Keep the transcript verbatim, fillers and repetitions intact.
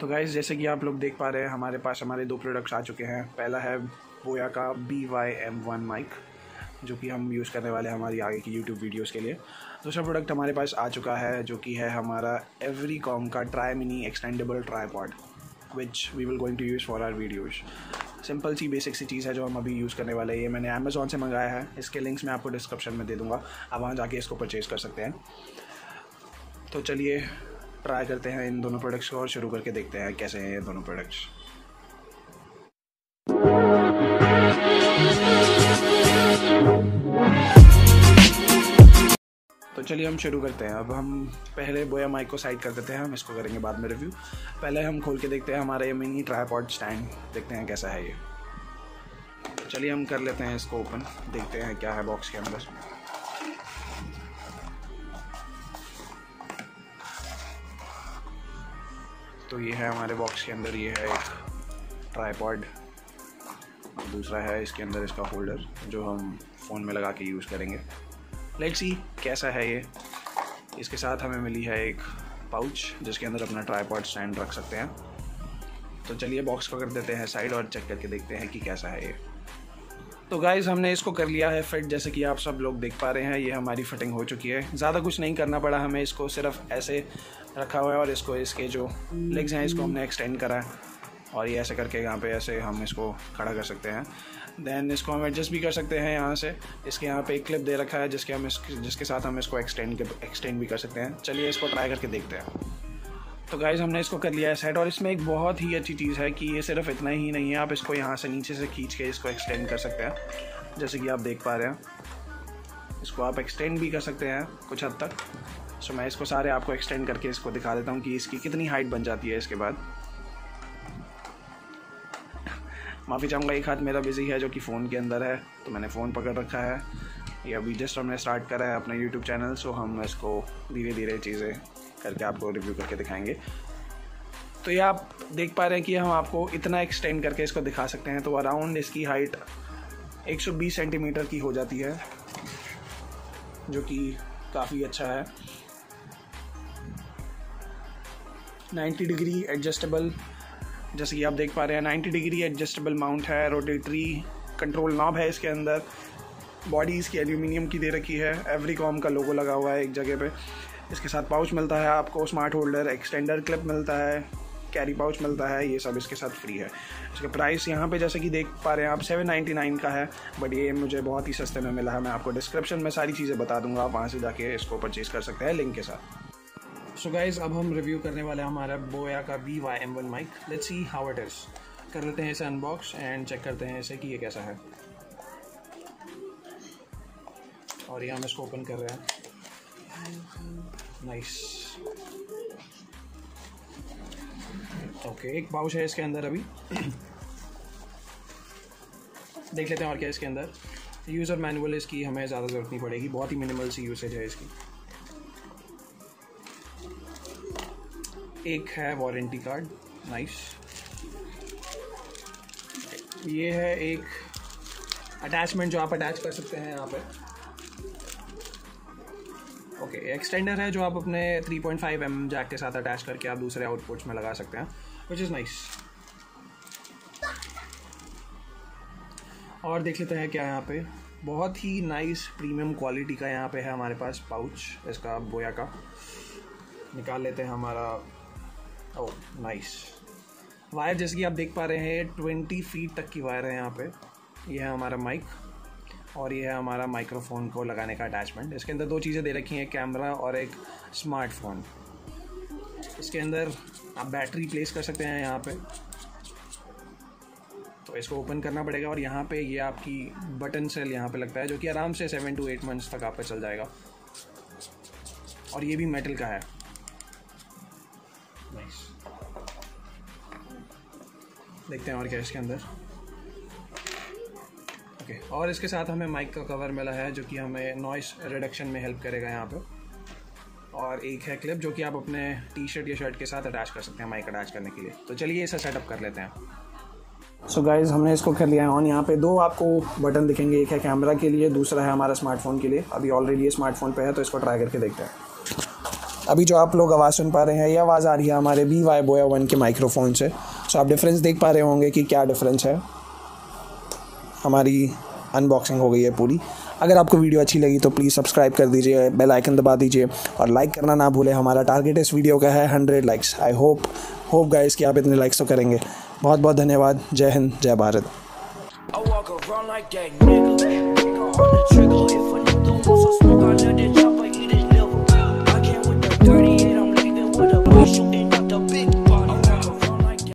तो गाइज़ जैसे कि आप लोग देख पा रहे हैं हमारे पास हमारे दो प्रोडक्ट्स आ चुके हैं। पहला है बोया का B Y M one mic जो कि हम यूज़ करने वाले हैं हमारी आगे की यूट्यूब वीडियोस के लिए। दूसरा प्रोडक्ट हमारे पास आ चुका है जो कि है हमारा एवरीकॉम का tri mini extendable tripod which we will going to use for our videos. Simple सी बेसिक सी चीज़ है जो हम अभी यूज़ करने वाले हैं। ये मैंने अमेज़ॉन से मंगाया है, इसके लिंक्स मैं आपको डिस्क्रिप्शन में दे दूँगा, आप वहाँ जाके इसको परचेज कर सकते हैं। तो चलिए ट्राई करते हैं इन दोनों प्रोडक्ट्स को और शुरू करके देखते हैं कैसे हैं ये दोनों प्रोडक्ट्स। तो चलिए हम शुरू करते हैं। अब हम पहले बोया माइक को साइड कर देते हैं, हम इसको करेंगे बाद में रिव्यू। पहले हम खोल के देखते हैं हमारा ये मिनी ट्राईपॉड स्टैंड, देखते हैं कैसा है ये। चलिए हम कर लेते हैं इसको ओपन, देखते हैं क्या है बॉक्स के अंदर। तो ये है हमारे बॉक्स के अंदर, ये है एक ट्राईपॉड, दूसरा है इसके अंदर इसका होल्डर जो हम फ़ोन में लगा के यूज़ करेंगे। लेट्स सी कैसा है ये। इसके साथ हमें मिली है एक पाउच जिसके अंदर अपना ट्राईपॉड स्टैंड रख सकते हैं। तो चलिए बॉक्स को कर देते हैं साइड और चेक करके देखते हैं कि कैसा है ये। तो गाइज़ हमने इसको कर लिया है फिट, जैसे कि आप सब लोग देख पा रहे हैं ये हमारी फिटिंग हो चुकी है। ज़्यादा कुछ नहीं करना पड़ा हमें, इसको सिर्फ ऐसे रखा हुआ है और इसको इसके जो लेग्स हैं इसको हमने एक्सटेंड करा है और ये ऐसे करके यहाँ पे ऐसे हम इसको खड़ा कर सकते हैं। देन इसको हम एडजस्ट भी कर सकते हैं यहाँ से, इसके यहाँ पे एक क्लिप दे रखा है जिसके हम इस जिसके साथ हम इसको एक्सटेंड एक्सटेंड भी कर सकते हैं। चलिए इसको ट्राई करके देखते हैं। तो गाइज़ हमने इसको कर लिया है सेट, और इसमें एक बहुत ही अच्छी चीज़ है कि ये सिर्फ इतना ही नहीं है, आप इसको यहाँ से नीचे से खींच के इसको एक्सटेंड कर सकते हैं। जैसे कि आप देख पा रहे हैं इसको आप एक्सटेंड भी कर सकते हैं कुछ हद तक। सो मैं इसको सारे आपको एक्सटेंड करके इसको दिखा देता हूँ कि इसकी कितनी हाइट बन जाती है इसके बाद। माफ़ी चाहूँगा एक हाथ मेरा बिजी है जो कि फ़ोन के अंदर है, तो मैंने फ़ोन पकड़ रखा है। ये अभी जस्ट हमने स्टार्ट करा है अपना यूट्यूब चैनल, सो हम इसको धीरे धीरे चीज़ें करके आपको रिव्यू करके दिखाएंगे। तो ये आप देख पा रहे हैं कि हम आपको इतना एक्सटेंड करके इसको दिखा सकते हैं। तो अराउंड इसकी हाइट एक सौ बीस सेंटीमीटर की हो जाती है जो कि काफ़ी अच्छा है। नब्बे डिग्री एडजस्टेबल, जैसे कि आप देख पा रहे हैं नब्बे डिग्री एडजस्टेबल माउंट है, रोटेटरी कंट्रोल नॉब है इसके अंदर, बॉडी इसकी एल्यूमिनियम की दे रखी है, एवरीकॉम का लोगो लगा हुआ है एक जगह पे। इसके साथ पाउच मिलता है आपको, स्मार्ट होल्डर, एक्सटेंडर क्लिप मिलता है, कैरी पाउच मिलता है, ये सब इसके साथ फ्री है। इसका प्राइस यहाँ पे जैसे कि देख पा रहे हैं आप सात सौ निन्यानवे का है, बट ये मुझे बहुत ही सस्ते में मिला है। मैं आपको डिस्क्रिप्शन में सारी चीज़ें बता दूंगा, आप वहाँ से जाके इसको परचेज़ कर सकते हैं लिंक के साथ। सो गाइज़ अब हम रिव्यू करने वाले हैं हमारा बोया का B Y M one mic. Let's see how it is. कर लेते हैं इसे अनबॉक्स एंड चेक करते हैं इसे कि ये कैसा है। और ये हम इसको ओपन कर रहे हैं। नाइस ओके okay, एक पाउच है इसके अंदर। अभी देख लेते हैं और क्या इसके अंदर। यूज़र मैनुअल इसकी हमें ज़्यादा ज़रूरत नहीं पड़ेगी, बहुत ही मिनिमल सी यूसेज है इसकी। एक है वारंटी कार्ड, नाइस। ये है एक अटैचमेंट जो आप अटैच कर सकते हैं यहाँ पर। ओके okay, एक्सटेंडर है जो आप अपने three point five M M jack के साथ अटैच करके आप दूसरे आउटपुट्स में लगा सकते हैं, विच इज़ नाइस। और देख लेते हैं क्या यहाँ पे, बहुत ही नाइस प्रीमियम क्वालिटी का यहाँ पे है हमारे पास पाउच इसका बोया का। निकाल लेते हैं हमारा, ओह नाइस। वायर जैसे कि आप देख पा रहे हैं ट्वेंटी फीट तक की वायर है यहाँ पे। ये है हमारा माइक और ये है हमारा माइक्रोफोन को लगाने का अटैचमेंट। इसके अंदर दो चीज़ें दे रखी हैं, कैमरा और एक स्मार्टफोन। इसके अंदर आप बैटरी प्लेस कर सकते हैं यहाँ पे, तो इसको ओपन करना पड़ेगा और यहाँ पे ये आपकी बटन सेल यहाँ पे लगता है जो कि आराम से सेवन टू एट मंथ्स तक आपका चल जाएगा। और ये भी मेटल का है, नाइस। देखते हैं और क्या इसके अंदर। Okay. और इसके साथ हमें माइक का कवर मिला है जो कि हमें नॉइस रिडक्शन में हेल्प करेगा यहाँ पे। और एक है क्लिप जो कि आप अपने टी शर्ट या शर्ट के साथ अटैच कर सकते हैं माइक अटैच करने के लिए। तो चलिए इसे सेटअप कर लेते हैं। सो so गाइज़ हमने इसको कर लिया है ऑन। यहाँ पे दो आपको बटन दिखेंगे, एक है कैमरा के लिए, दूसरा है हमारा स्मार्टफोन के लिए। अभी ऑलरेडी ये स्मार्टफोन पर है तो इसको ट्राई करके देखते हैं। अभी जो आप लोग आवाज़ सुन पा रहे हैं, ये आवाज़ आ रही है हमारे बी वाई बॉय वन के माइक्रोफोन से। सो आप डिफरेंस देख पा रहे होंगे कि क्या डिफरेंस है। हमारी अनबॉक्सिंग हो गई है पूरी। अगर आपको वीडियो अच्छी लगी तो प्लीज़ सब्सक्राइब कर दीजिए, बेल आइकन दबा दीजिए और लाइक करना ना भूलें। हमारा टारगेट इस वीडियो का है hundred likes. I hope hope guys कि आप इतने लाइक्स तो करेंगे। बहुत बहुत धन्यवाद। जय हिंद, जय भारत।